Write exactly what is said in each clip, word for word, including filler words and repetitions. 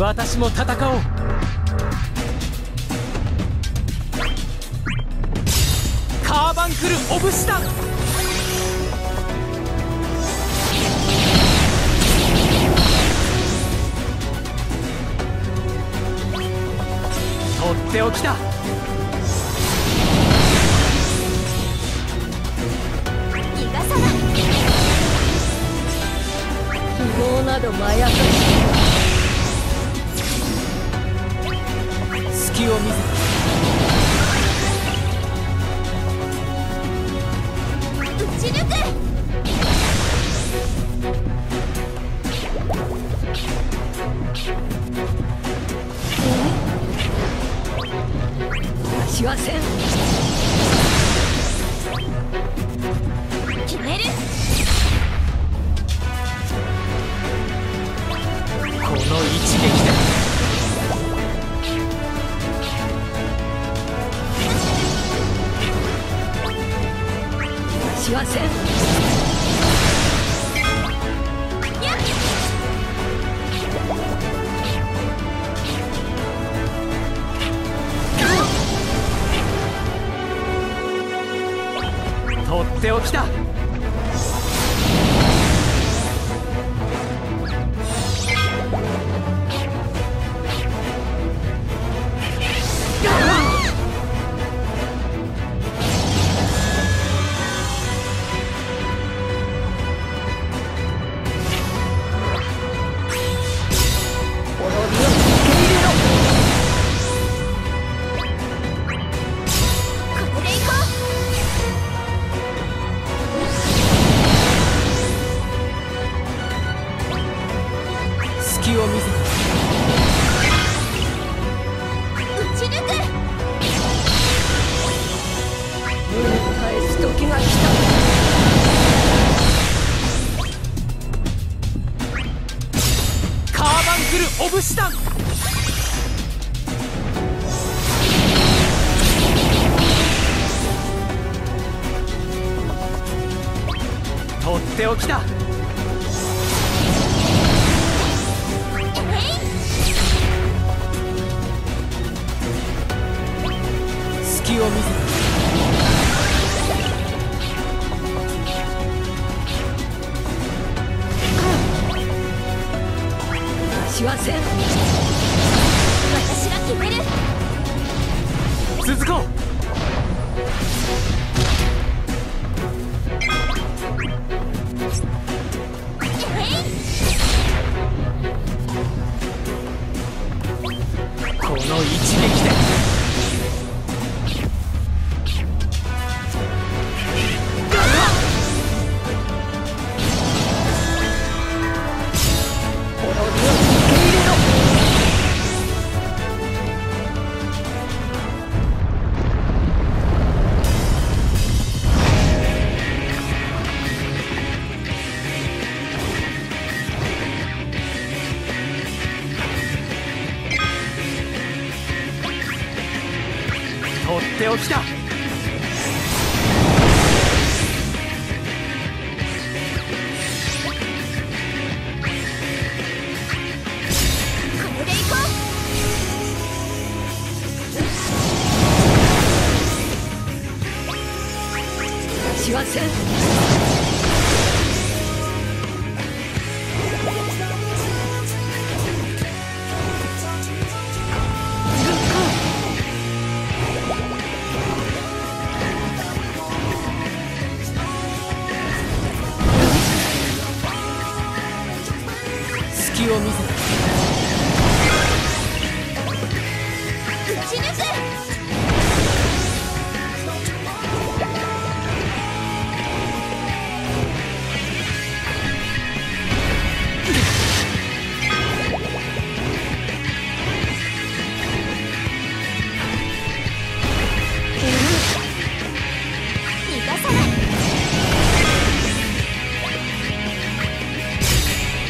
私も戦おう。カーバンクル・オブ・シタン。とっておきだ。逃がさない。希望などまやかし。隙を見ず打ち抜く。私はせん。決める。この一撃だ。幸せ。とっておきだ。オブシタン。とっておきだ。隙を見せる。私はせん。私が決める。続こう。この一撃で。とっておきだ。私はせん。隙を見せる。打ち抜く。逃がさない。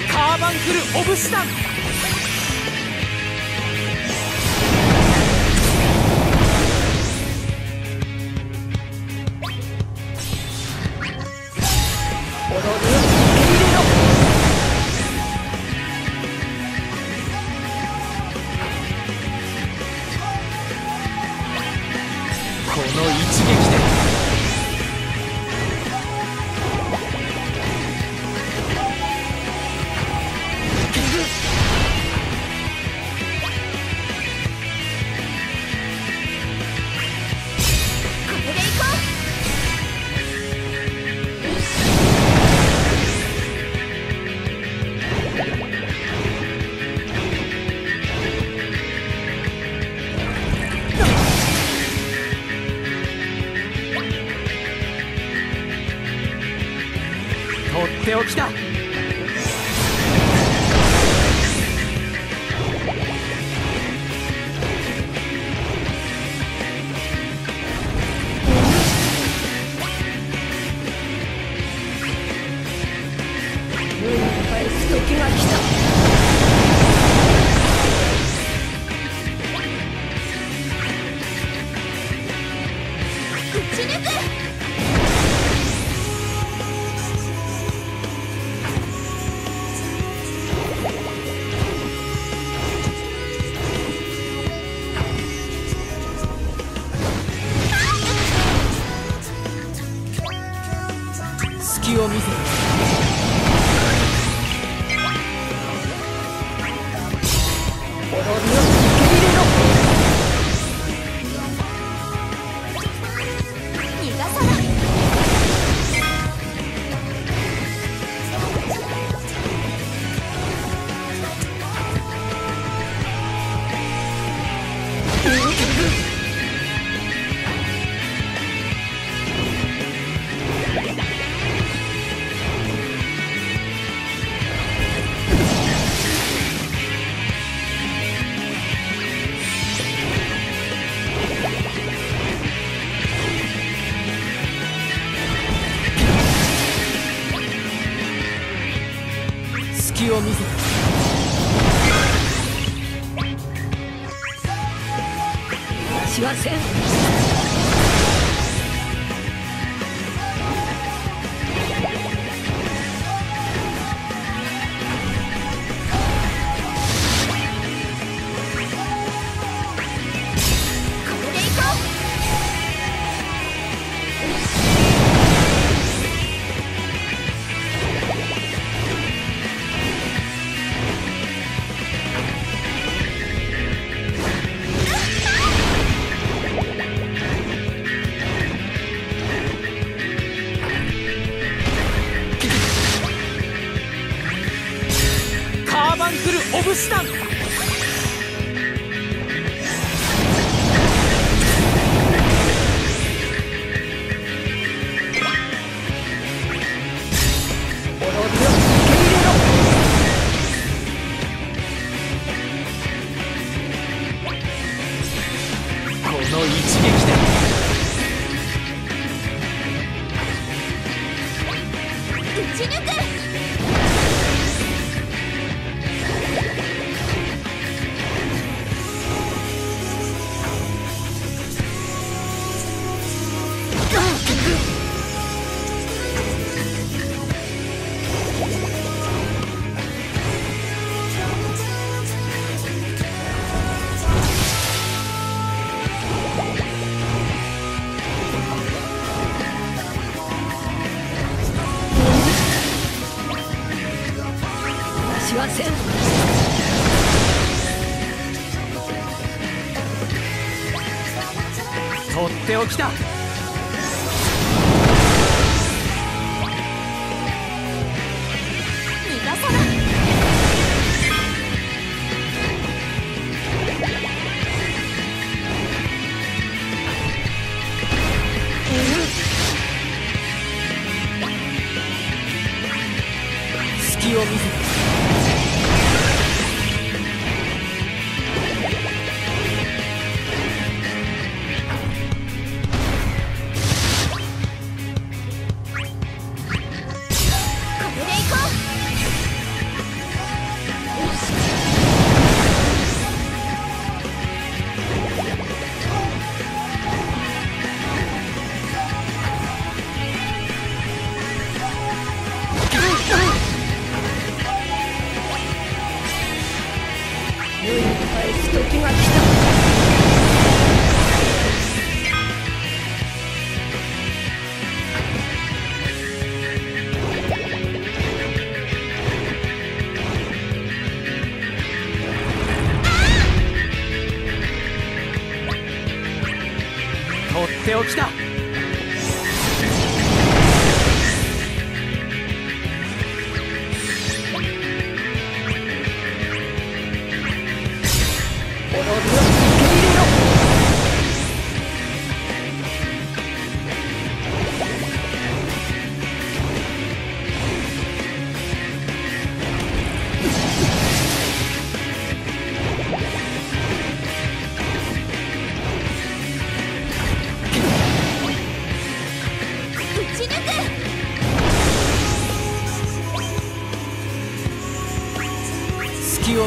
カーバンクル・オブ・シタン。ておきた。隙を見せる。隙を見せた。しません。オブスタントこの一撃だ。しません。とっておきだ。逃がさない。隙を見せた。時が来た。とっておきだ。隙を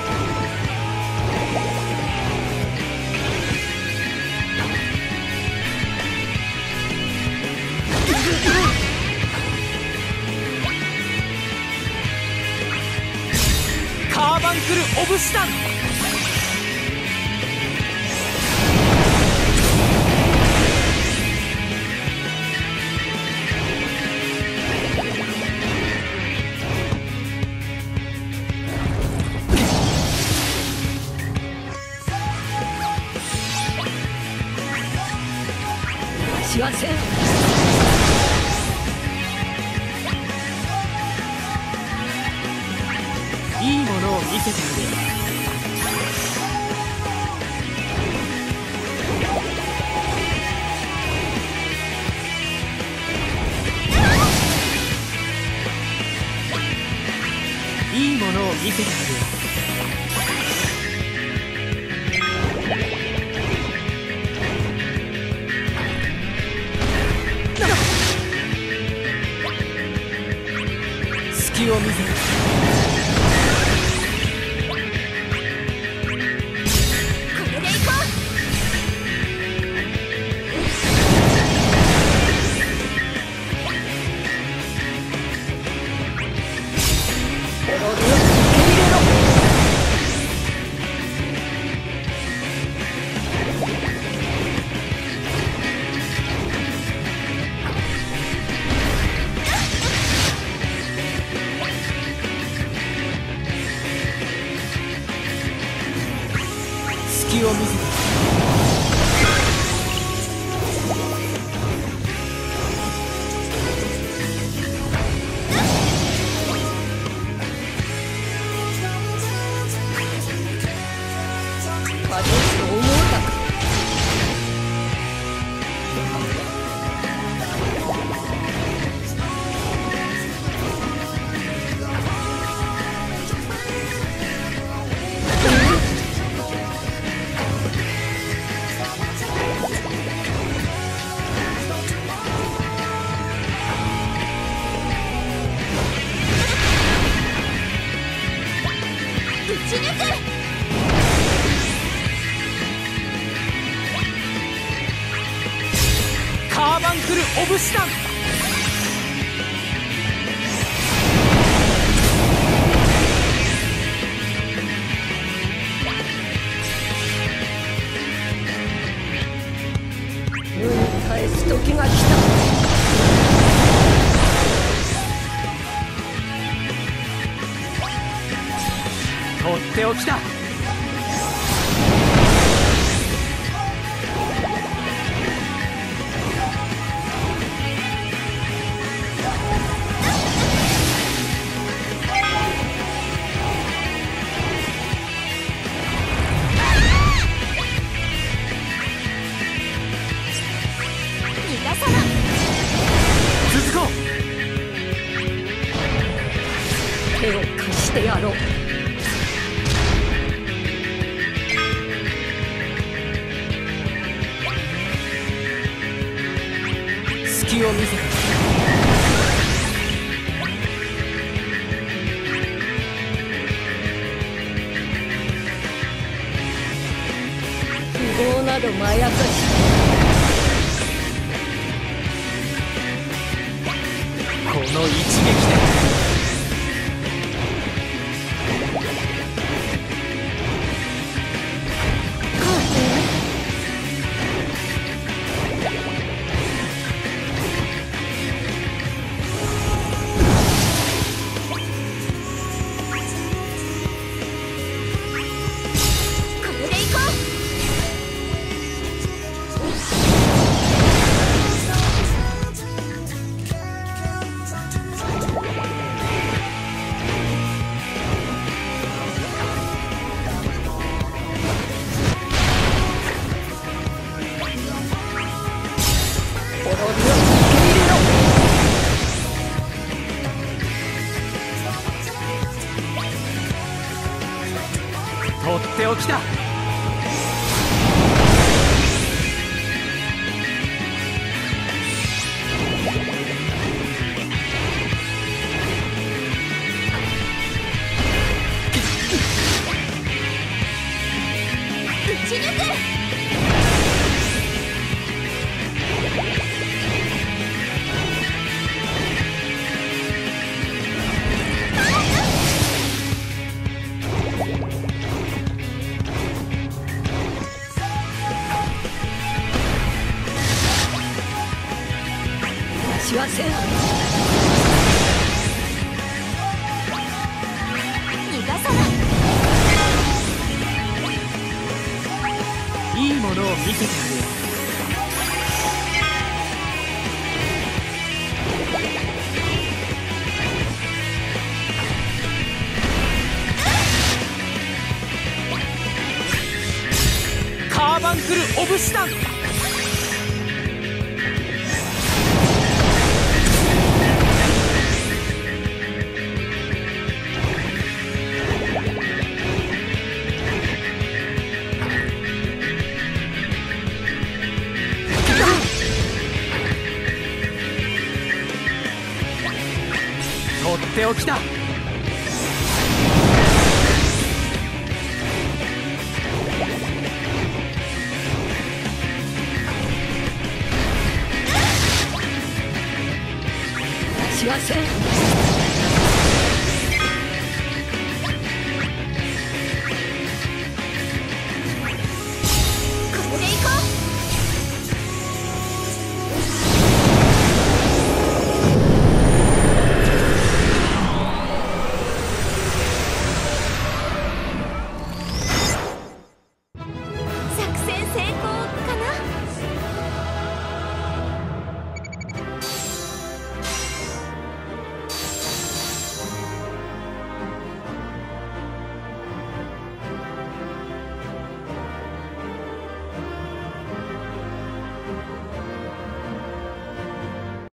カーバンクル・オブ・シダン、しません。いいものを見せてくれ。いいものを見せてくれ。隙を見せて。カーバンクル・オブ・シダン、世に返す時が来た。とっておきだ。続こう。手を貸してやろう。隙を見せて。希望などまやかし。この一撃で。を着た。撃ち抜く！しわせん逃がさない。いいものを見せてあげよう。カーバンクル・オブ・シダンとっておきだ。幸せ。